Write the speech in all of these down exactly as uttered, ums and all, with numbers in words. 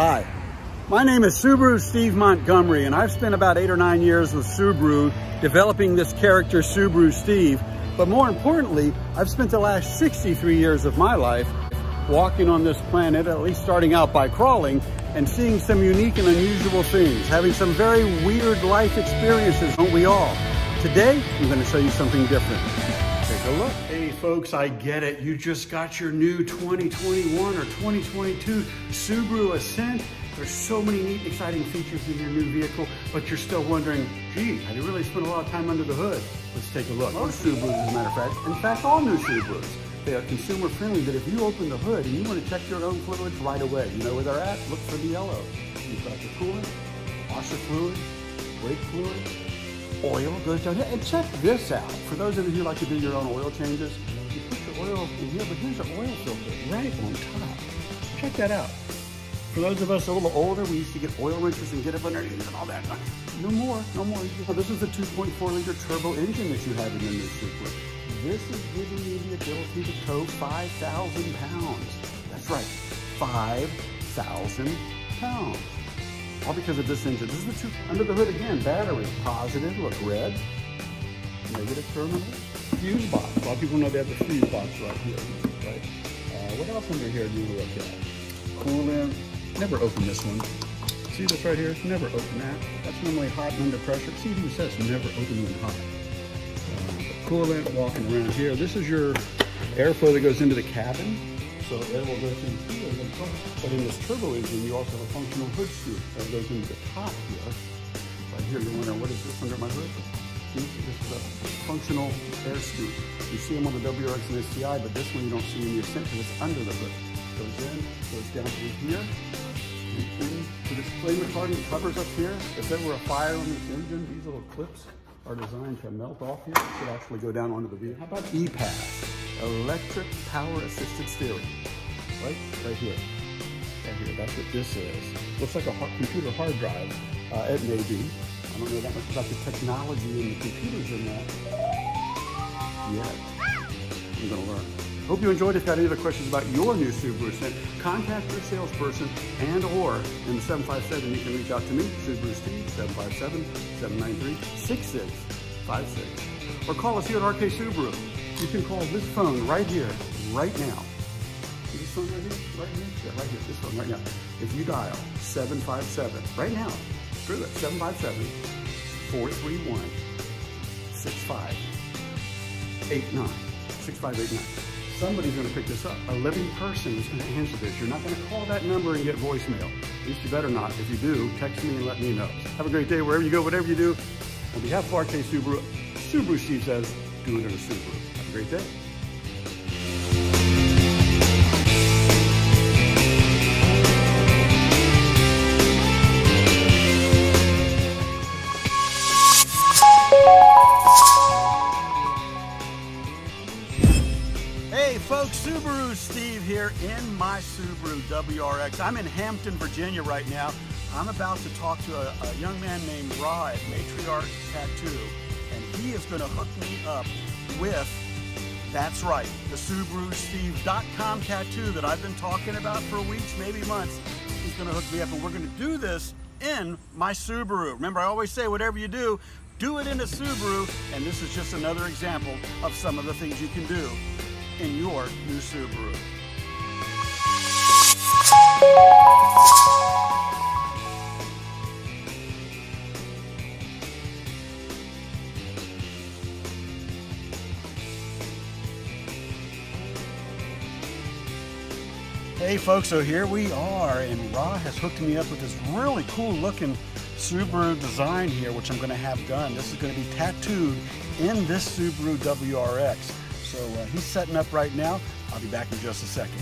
Hi, my name is Subaru Steve Montgomery, and I've spent about eight or nine years with Subaru developing this character, Subaru Steve. But more importantly, I've spent the last sixty-three years of my life walking on this planet, at least starting out by crawling, and seeing some unique and unusual things, having some very weird life experiences, don't we all? Today, I'm gonna show you something different. Take a look. Hey folks, I get it. You just got your new twenty twenty-one or twenty twenty-two Subaru Ascent. There's so many neat, exciting features in your new vehicle, but you're still wondering, gee, I really spent a lot of time under the hood. Let's take a look. Most Subarus, as a matter of fact, in fact, all new Subarus, they are consumer friendly, that if you open the hood and you want to check your own fluids right away, you know where they're at, look for the yellow. You've got the coolant, washer fluid, brake fluid, oil goes down here. And check this out. For those of you who like to do your own oil changes, you put the oil in here, but here's an oil filter right on top. Check that out. For those of us a little older, we used to get oil wrenches and get up underneath and all that. No more, no more. This is the two point four liter turbo engine that you have in the new Subaru. This is giving you the ability to tow five thousand pounds. That's right, five thousand pounds. All because of this engine. This is the two, under the hood again, battery, positive, look, red, negative terminal, fuse box. A lot of people know they have the fuse box right here, right? Uh, what else under here do you look at? Coolant. Never open this one. See this right here? Never open that. That's normally hot and under pressure. See who says never open when hot. Uh, coolant walking around here. This is your airflow that goes into the cabin. So air will go through here. But in this turbo engine, you also have a functional hood screw that goes into the top here. Right here, you're wondering, what is this under my hood? See, this is a functional air screw. You see them on the W R X and S T I, but this one you don't see in your center. It's under the hood. Goes in, goes down through here, and into this flame retardant covers up here. If there were a fire on this engine, these little clips are designed to melt off here. It should actually go down onto the vehicle. How about E PAS? Electric Power Assisted Steering. Right? Right here. Right here. That's what this is. Looks like a hard, computer hard drive. Uh, it may be. I don't know that much about the technology and the computers in that. Yeah. I'm going to learn. Hope you enjoyed. If you got any other questions about your new Subaru Ascent, contact your salesperson and or in the seven five seven, you can reach out to me, Subaru Steve, seven five seven, seven nine three, six six five six. Or call us here at R K Subaru. You can call this phone right here, right now. See this phone right here? Right here? Yeah, right here, this phone right now. If you dial seven five seven, right now, screw it, seven five seven, four three one, six five eight nine, six five eight nine. Somebody's going to pick this up. A living person is going to answer this. You're not going to call that number and get voicemail. At least you better not. If you do, text me and let me know. Have a great day wherever you go, whatever you do. On behalf of R K Subaru, Subaru Steve says, do it in a Subaru. Have a great day. Folks, Subaru Steve here in my Subaru W R X. I'm in Hampton, Virginia right now. I'm about to talk to a, a young man named Rod, Matriarch Tattoo, and he is going to hook me up with, that's right, the Subaru Steve dot com tattoo that I've been talking about for weeks, maybe months. He's going to hook me up, and we're going to do this in my Subaru. Remember, I always say, whatever you do, do it in a Subaru, and this is just another example of some of the things you can do in your new Subaru. Hey folks, so here we are, and Ra has hooked me up with this really cool looking Subaru design here, which I'm gonna have done. This is gonna be tattooed in this Subaru W R X. So uh, he's setting up right now. I'll be back in just a second.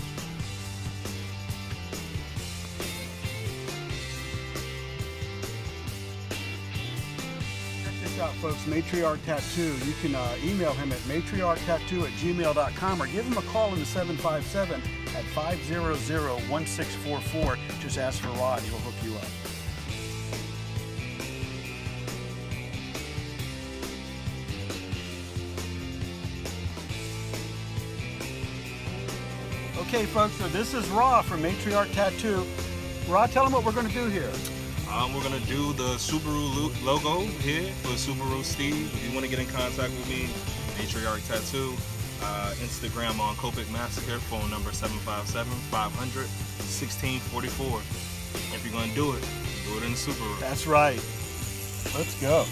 Check this out, folks, Matriarch Tattoo. You can uh, email him at matriarch tattoo at gmail dot com or give him a call in the seven five seven at five zero zero, one six four four. Just ask for Rod, he'll hook you up. Okay folks, so this is Ra from Matriarch Tattoo. Rod, tell them what we're going to do here. Um, we're going to do the Subaru logo here for Subaru Steve. If you want to get in contact with me, Matriarch Tattoo, uh, Instagram on Copic Massacre, phone number seven five seven, five hundred, sixteen forty-four. If you're going to do it, do it in the Subaru. That's right. Let's go.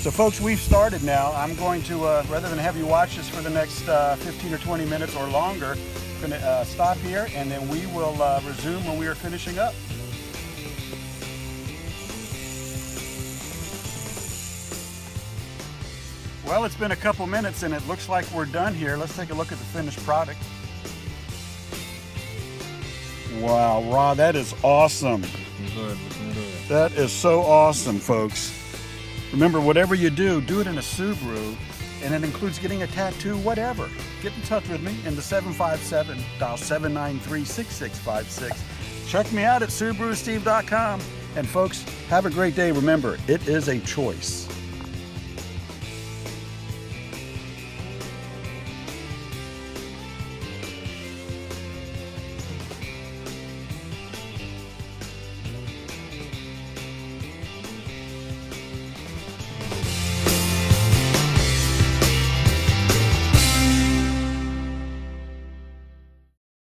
So folks, we've started now. I'm going to, uh, rather than have you watch this for the next uh, fifteen or twenty minutes or longer, I'm gonna uh, stop here, and then we will uh, resume when we are finishing up. Well, it's been a couple minutes and it looks like we're done here. Let's take a look at the finished product. Wow, Rod, that is awesome. Looking good, looking good. That is so awesome, folks. Remember, whatever you do, do it in a Subaru, and it includes getting a tattoo, whatever. Get in touch with me in the seven five seven, dial seven nine three, six six five six. Check me out at Subaru Steve dot com. And folks, have a great day. Remember, it is a choice.